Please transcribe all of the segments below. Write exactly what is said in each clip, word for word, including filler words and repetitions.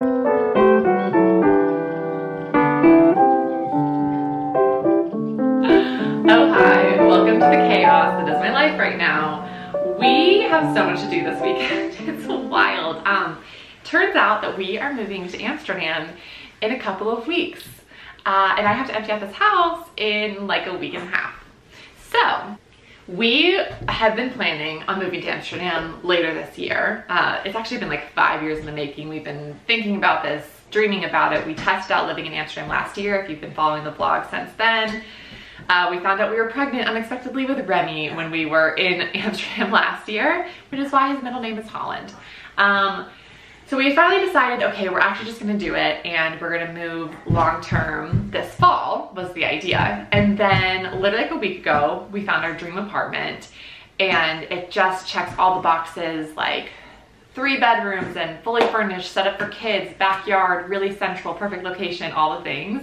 Oh hi, welcome to the chaos that is my life right now. We have so much to do this weekend, it's wild. Um, turns out that we are moving to Amsterdam in a couple of weeks. Uh, and I have to empty out this house in like a week and a half. So, we have been planning on moving to Amsterdam later this year. Uh, it's actually been like five years in the making. We've been thinking about this, dreaming about it. We tested out living in Amsterdam last year, if you've been following the vlog since then. Uh, we found out we were pregnant unexpectedly with Remy when we were in Amsterdam last year, which is why his middle name is Holland. Um, so we finally decided, okay, we're actually just gonna do it and we're gonna move long-term this fall was the idea. And then literally like a week ago, we found our dream apartment and it just checks all the boxes, like three bedrooms and fully furnished, set up for kids, backyard, really central, perfect location, all the things.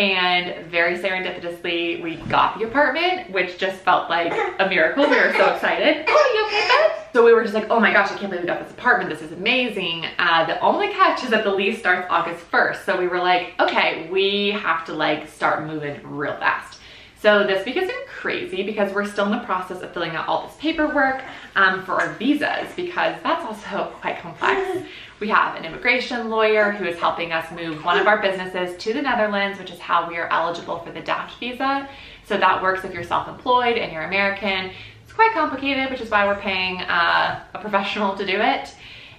And very serendipitously, we got the apartment, which just felt like a miracle. We were so excited. Oh, you okay, babe? So we were just like, oh my gosh, I can't believe we got this apartment. This is amazing. Uh, the only catch is that the lease starts August first. So we were like, okay, we have to like start moving real fast. So this week has been crazy because we're still in the process of filling out all this paperwork um, for our visas, because that's also quite complex. We have an immigration lawyer who is helping us move one of our businesses to the Netherlands, which is how we are eligible for the Dash visa. So that works if you're self-employed and you're American. It's quite complicated, which is why we're paying uh, a professional to do it.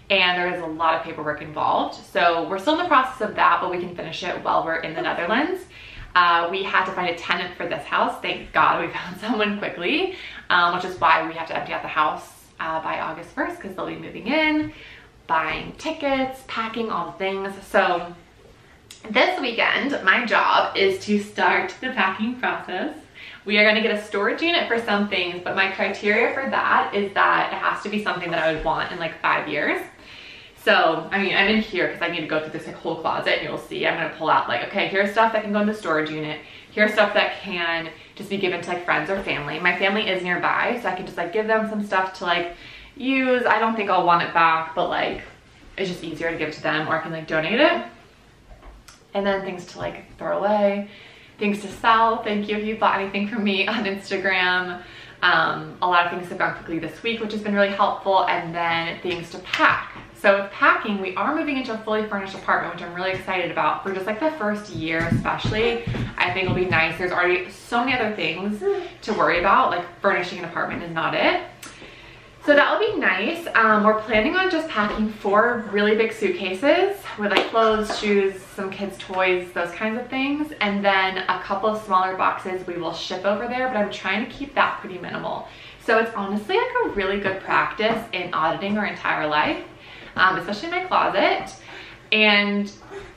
And there is a lot of paperwork involved. So we're still in the process of that, but we can finish it while we're in the Netherlands. Uh, we had to find a tenant for this house. Thank God we found someone quickly, um, which is why we have to empty out the house uh, by August first, because they'll be moving in, buying tickets, packing, all the things. So this weekend, my job is to start the packing process. We are gonna get a storage unit for some things, but my criteria for that is that it has to be something that I would want in like five years. So, I mean, I'm in here because I need to go through this like whole closet and you'll see, I'm gonna pull out like, okay, here's stuff that can go in the storage unit. Here's stuff that can just be given to like friends or family. My family is nearby, so I can just like give them some stuff to like use. I don't think I'll want it back, but like, it's just easier to give it to them, or I can like donate it. And then things to like throw away, things to sell. Thank you if you bought anything from me on Instagram. Um, a lot of things have gone quickly this week, which has been really helpful. And then things to pack. So with packing, we are moving into a fully furnished apartment, which I'm really excited about for just like the first year especially. I think it'll be nice. There's already so many other things to worry about, like furnishing an apartment is not it. So that'll be nice. Um, we're planning on just packing four really big suitcases with like clothes, shoes, some kids' toys, those kinds of things. And then a couple of smaller boxes we will ship over there, but I'm trying to keep that pretty minimal. So it's honestly like a really good practice in auditing our entire life. Um, especially my closet, and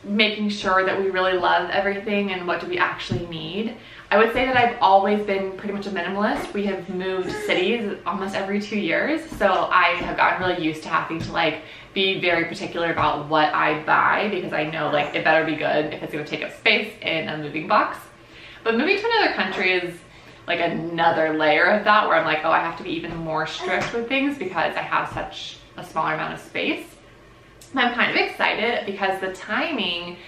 making sure that we really love everything and what do we actually need. I would say that I've always been pretty much a minimalist. We have moved cities almost every two years, so I have gotten really used to having to like be very particular about what I buy, because I know like it better be good if it's going to take up space in a moving box. But moving to another country is like another layer of that, where I'm like, oh, I have to be even more strict with things because I have such a smaller amount of space. I'm kind of excited because the timing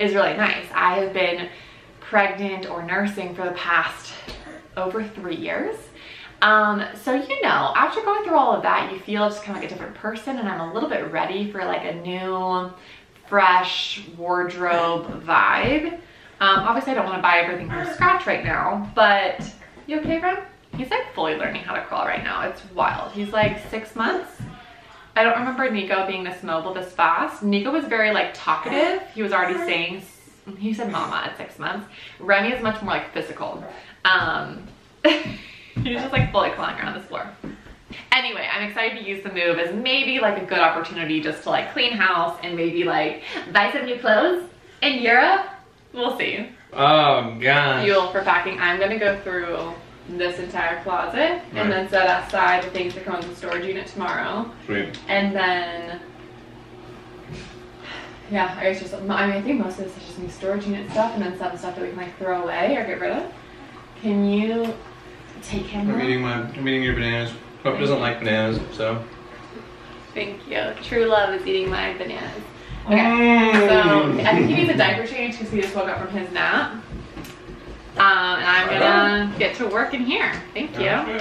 is really nice. I have been pregnant or nursing for the past over three years. Um, so, you know, after going through all of that, you feel just kind of like a different person, and I'm a little bit ready for like a new, fresh wardrobe vibe. Um, obviously I don't want to buy everything from scratch right now, but you okay, Rem? He's like fully learning how to crawl right now. It's wild. He's like six months. I don't remember Nico being this mobile this fast. Nico was very like talkative. He was already saying, he said mama at six months. Remy is much more like physical. Um, he's just like fully clawing around this floor. Anyway, I'm excited to use the move as maybe like a good opportunity just to like clean house and maybe like buy some new clothes in Europe. We'll see. Oh gosh. Fuel for packing. I'm gonna go through this entire closet, right, and then set aside the things that come in the storage unit tomorrow. Sweet. And then, yeah, I guess just, I mean, I think most of this is just new storage unit stuff, and then some stuff that we can like throw away or get rid of. Can you take him? I'm eating, my, I'm eating your bananas. Hope doesn't like bananas, so. Thank you. True love is eating my bananas. Okay, mm. so I think he needs a diaper change because he just woke up from his nap. Um, and I'm gonna get to work in here. Thank you.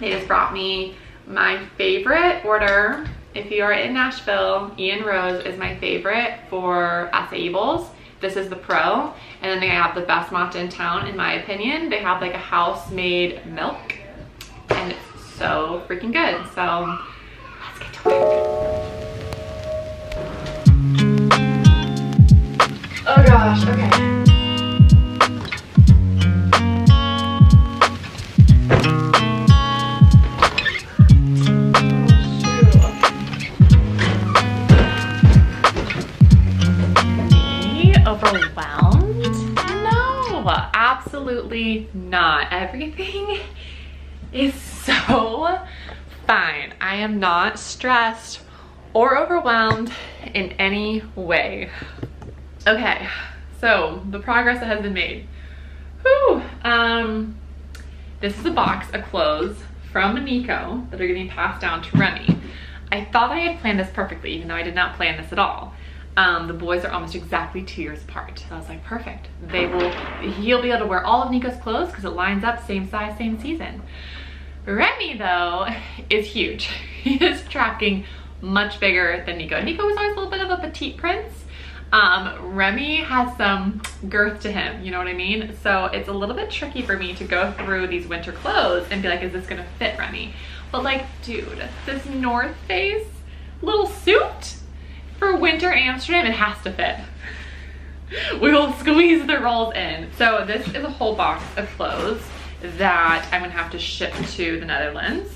They just brought me my favorite order. If you are in Nashville, Ian Rose is my favorite for acai bowls. This is the pro. And then they have the best matcha in town, in my opinion. They have like a house-made milk. And it's so freaking good. So let's get to work. Oh gosh, okay. Overwhelmed? No, absolutely not. Everything is so fine. I am not stressed or overwhelmed in any way. Okay, so the progress that has been made. Whew. Um, this is a box of clothes from Nico that are getting passed down to Remy. I thought I had planned this perfectly, even though I did not plan this at all. Um, the boys are almost exactly two years apart. So I was like, perfect. They will, he'll be able to wear all of Nico's clothes because it lines up same size, same season. Remy though is huge. He is tracking much bigger than Nico. Nico was always a little bit of a petite prince. Um, Remy has some girth to him, you know what I mean? So it's a little bit tricky for me to go through these winter clothes and be like, is this gonna fit Remy? But like, dude, this North Face little suit, for winter Amsterdam, it has to fit. We will squeeze the rolls in. So this is a whole box of clothes that I'm gonna have to ship to the Netherlands.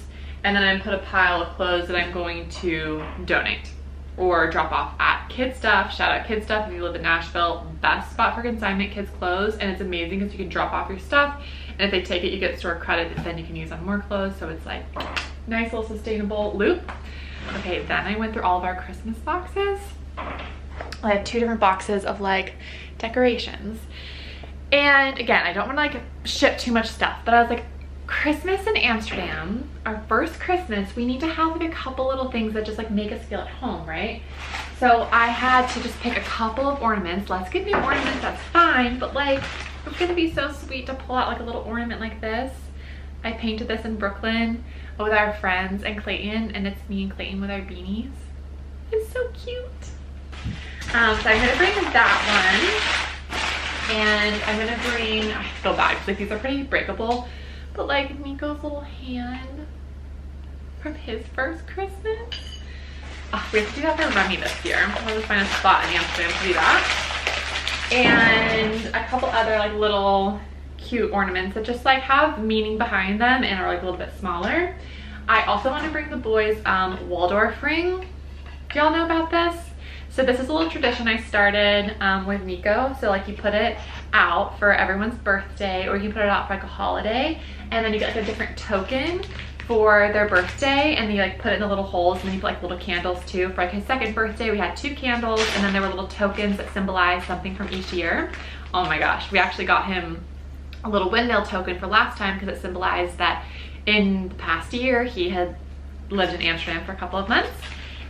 And then I put a pile of clothes that I'm going to donate or drop off at Kid Stuff. Shout out Kid Stuff if you live in Nashville. Best spot for consignment kids clothes. And it's amazing because you can drop off your stuff. And if they take it, you get store credit that then you can use on more clothes. So it's like nice little sustainable loop. Okay, then I went through all of our Christmas boxes. I have two different boxes of like decorations. And again, I don't want to like ship too much stuff, but I was like, Christmas in Amsterdam, our first Christmas, we need to have like a couple little things that just like make us feel at home, right? So I had to just pick a couple of ornaments. Let's get new ornaments, that's fine. But like, it's gonna be so sweet to pull out like a little ornament like this. I painted this in Brooklyn with our friends and Clayton, and it's me and Clayton with our beanies. It's so cute. Um, so I'm gonna bring that one, and I'm gonna bring, I feel bad because like, these are pretty breakable, but like Nico's little hand from his first Christmas. Oh, we have to do that for Remy this year. I'll just find a spot in Amsterdam to do that. And a couple other like little cute ornaments that just like have meaning behind them and are like a little bit smaller. I also want to bring the boys um, Waldorf ring. Do y'all know about this? So this is a little tradition I started um, with Nico. So like you put it out for everyone's birthday, or you put it out for like a holiday, and then you get like a different token for their birthday, and you like put it in the little holes, and then you put like little candles too. For like his second birthday, we had two candles, and then there were little tokens that symbolized something from each year. Oh my gosh, we actually got him a little windmill token for last time because it symbolized that in the past year he had lived in Amsterdam for a couple of months.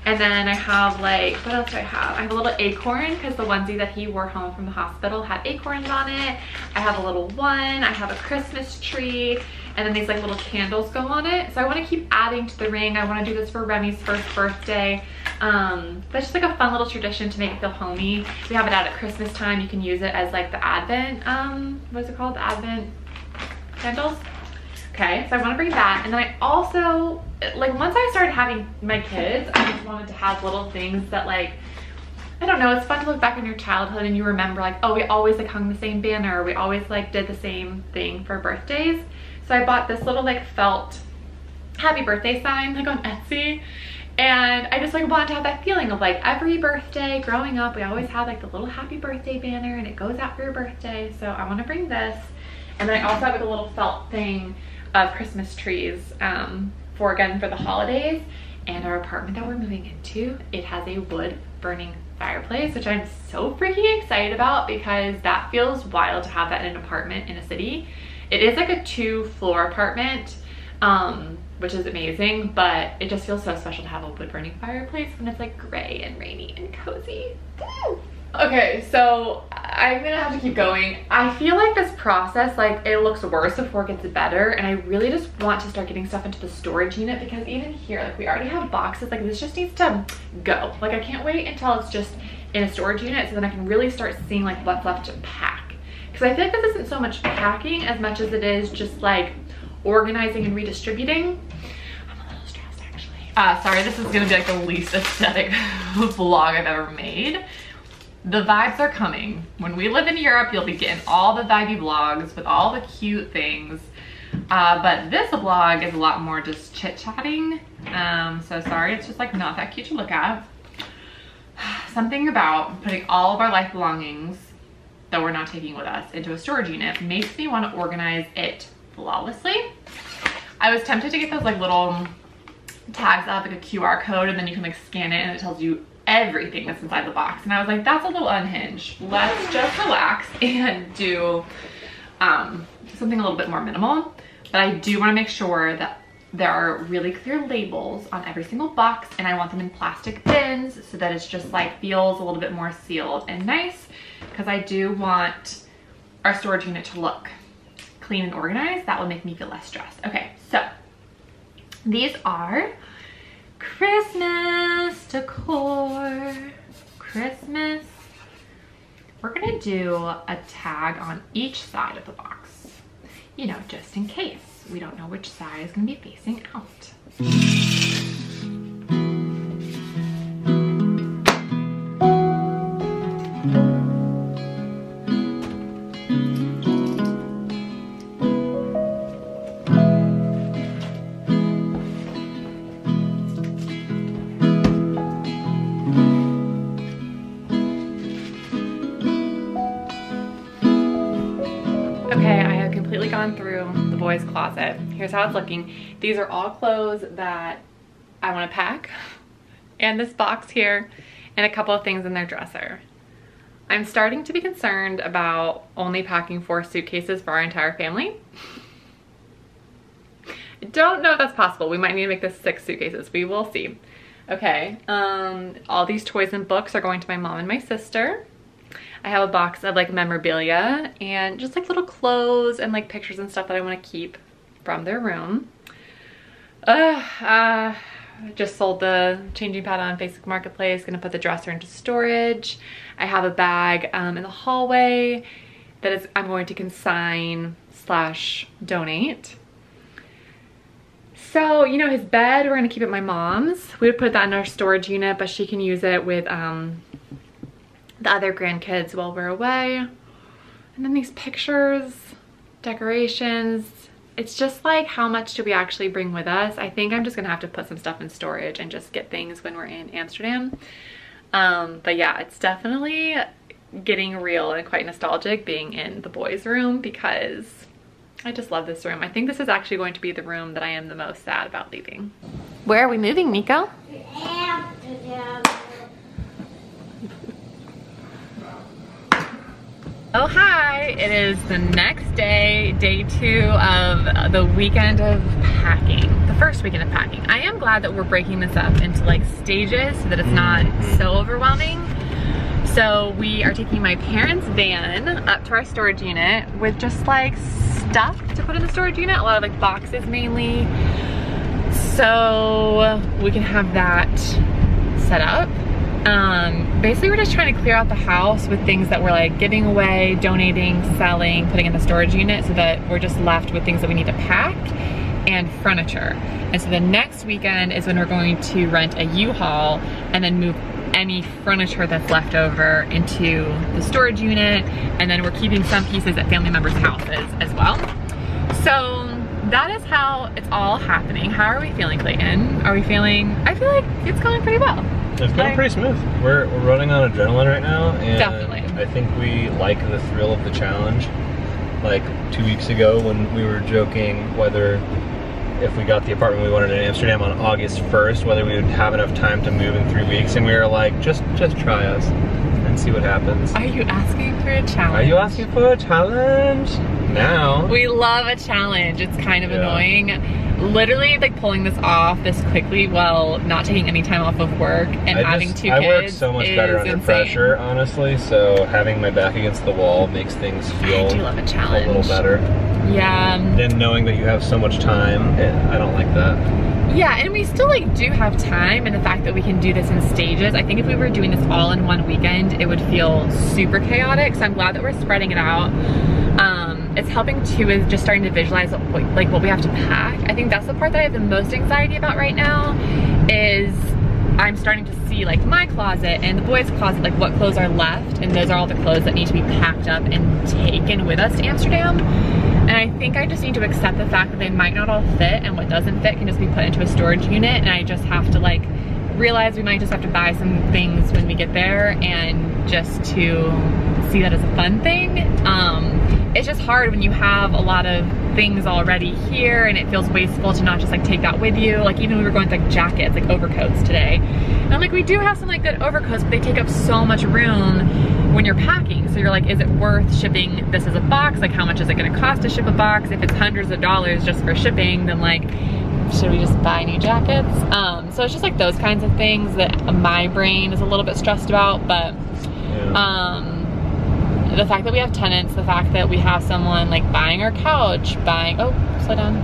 And then I have like, what else do I have? I have a little acorn because the onesie that he wore home from the hospital had acorns on it. I have a little one, I have a Christmas tree, and then these like little candles go on it. So I want to keep adding to the ring. I want to do this for Remy's first birthday. Um, that's just like a fun little tradition to make it feel homey. We have it out at Christmas time. You can use it as like the Advent, um, what's it called? The Advent candles. Okay, so I want to bring that. And then I also, like once I started having my kids, I just wanted to have little things that like, I don't know, it's fun to look back on your childhood and you remember like, oh, we always like hung the same banner. Or we always like did the same thing for birthdays. So I bought this little like felt happy birthday sign like on Etsy. And I just like wanted to have that feeling of like every birthday growing up, we always had like the little happy birthday banner and it goes out for your birthday. So I want to bring this. And then I also have like a little felt thing of Christmas trees um, for again for the holidays. And our apartment that we're moving into, it has a wood burning fireplace, which I'm so freaking excited about because that feels wild to have that in an apartment in a city. It is like a two floor apartment. Um, which is amazing, but it just feels so special to have a wood burning fireplace when it's like gray and rainy and cozy. Woo! Okay, so I'm gonna have to keep going. I feel like this process, like, it looks worse before it gets better, and I really just want to start getting stuff into the storage unit, because even here, like, we already have boxes. Like, this just needs to go. Like, I can't wait until it's just in a storage unit, so then I can really start seeing, like, what's left to pack. Because I feel like this isn't so much packing as much as it is just, like, organizing and redistributing. I'm a little stressed, actually. Uh, sorry, this is gonna be, like, the least aesthetic vlog I've ever made. The vibes are coming. When we live in Europe, you'll be getting all the vibey vlogs with all the cute things. Uh, but this vlog is a lot more just chit-chatting. Um, so sorry, it's just like not that cute to look at. Something about putting all of our life belongings that we're not taking with us into a storage unit makes me want to organize it flawlessly. I was tempted to get those like little tags that have like a Q R code, and then you can like scan it and it tells you everything that's inside the box, and I was like, that's a little unhinged. Let's just relax and do um something a little bit more minimal. But I do want to make sure that there are really clear labels on every single box, and I want them in plastic bins so that it's just like feels a little bit more sealed and nice, because I do want our storage unit to look clean and organized. That will make me feel less stressed. Okay, so these are Christmas decor. Christmas. We're gonna do a tag on each side of the box, you know, just in case we don't know which side is gonna be facing out. Closet. Here's how it's looking. These are all clothes that I want to pack, and this box here, and a couple of things in their dresser. I'm starting to be concerned about only packing four suitcases for our entire family. I don't know if that's possible. We might need to make this six suitcases. We will see. Okay, um, all these toys and books are going to my mom and my sister. I have a box of like memorabilia and just like little clothes and like pictures and stuff that I want to keep from their room. Uh, uh, just sold the changing pad on Facebook Marketplace. Gonna put the dresser into storage. I have a bag um, in the hallway that is I'm going to consign slash donate. So, you know, his bed, we're gonna keep it my mom's. We would put that in our storage unit, but she can use it with um, the other grandkids while we're away. And then these pictures, decorations. It's just like, how much do we actually bring with us? I think I'm just gonna have to put some stuff in storage and just get things when we're in Amsterdam. Um, but yeah, it's definitely getting real and quite nostalgic being in the boys' room, because I just love this room. I think this is actually going to be the room that I am the most sad about leaving. Where are we moving, Nico? Amsterdam. Oh, hi, it is the next day, day two of the weekend of packing, the first weekend of packing. I am glad that we're breaking this up into like stages so that it's not so overwhelming. So we are taking my parents' van up to our storage unit with just like stuff to put in the storage unit, a lot of like boxes mainly. So we can have that set up. Um, basically we're just trying to clear out the house with things that we're like giving away, donating, selling, putting in the storage unit, so that we're just left with things that we need to pack and furniture. And so the next weekend is when we're going to rent a U-Haul and then move any furniture that's left over into the storage unit. And then we're keeping some pieces at family members' houses as well. So that is how it's all happening. How are we feeling, Clayton? Are we feeling, I feel like it's going pretty well. It's going like, pretty smooth. We're, we're running on adrenaline right now, and definitely. I think we like the thrill of the challenge. Like two weeks ago when we were joking whether if we got the apartment we wanted in Amsterdam on August first, whether we would have enough time to move in three weeks, and we were like, just just try us and see what happens. Are you asking for a challenge? Are you asking for a challenge? now. We love a challenge. It's kind of yeah. annoying. Literally, like, pulling this off this quickly while not taking any time off of work and I adding just, two I kids I work so much better under insane. pressure, honestly, so having my back against the wall makes things feel I do love a, challenge. a little better. Yeah. Then knowing that you have so much time, I don't like that. Yeah, and we still like do have time, and the fact that we can do this in stages. I think if we were doing this all in one weekend, it would feel super chaotic, so I'm glad that we're spreading it out. Um, it's helping too with just starting to visualize what, like what we have to pack. I think that's the part that I have the most anxiety about right now, is I'm starting to see like my closet and the boys' closet, like what clothes are left, and those are all the clothes that need to be packed up and taken with us to Amsterdam. And I think I just need to accept the fact that they might not all fit, and what doesn't fit can just be put into a storage unit, and I just have to like realize we might just have to buy some things when we get there, and just to see that as a fun thing. Um, it's just hard when you have a lot of things already here, and it feels wasteful to not just like take that with you. Like even we were going with like jackets, like overcoats today. And I'm like, we do have some like good overcoats, but they take up so much room when you're packing, so you're like, is it worth shipping this as a box? Like how much is it gonna cost to ship a box? If it's hundreds of dollars just for shipping, then like, should we just buy new jackets? Um, so it's just like those kinds of things that my brain is a little bit stressed about, but um, the fact that we have tenants, the fact that we have someone like buying our couch, buying, oh, slow down.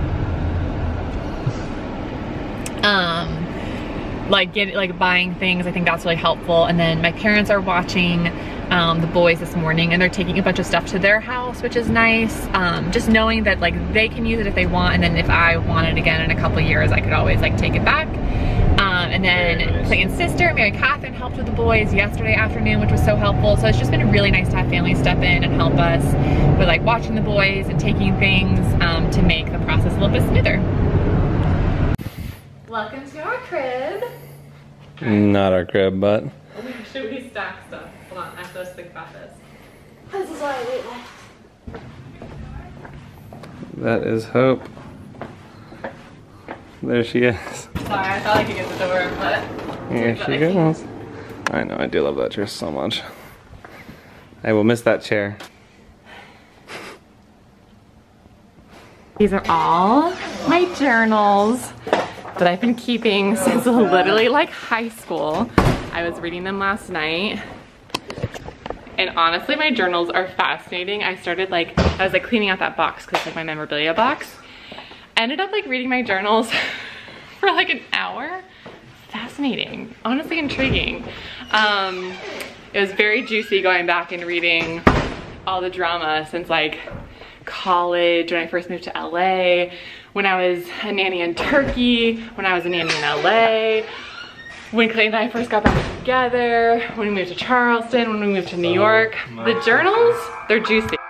Um, like get, like buying things, I think that's really helpful. And then my parents are watching Um, the boys this morning, and they're taking a bunch of stuff to their house, which is nice. Um, just knowing that like they can use it if they want, and then if I want it again in a couple of years, I could always like take it back. Um, and then Clayton's sister, Mary Catherine, helped with the boys yesterday afternoon, which was so helpful. So it's just been really nice to have families step in and help us with like watching the boys and taking things um, to make the process a little bit smoother. Welcome to our crib. Not our crib, but. Should we stack stuff? Hold on, I have to think about this. This is why I wait left. That is Hope. There she is. Sorry, I thought I could get the door, but... Here she goes. I know, I do love that chair so much. I will miss that chair. These are all my journals that I've been keeping since literally like high school. I was reading them last night. And honestly, my journals are fascinating. I started like, I was like cleaning out that box because it's like my memorabilia box. I ended up like reading my journals for like an hour. Fascinating, honestly intriguing. Um, it was very juicy going back and reading all the drama since like college, when I first moved to L A, when I was a nanny in Turkey, when I was a nanny in L A, when Clay and I first got back together, when we moved to Charleston, when we moved to New York. The journals, they're juicy.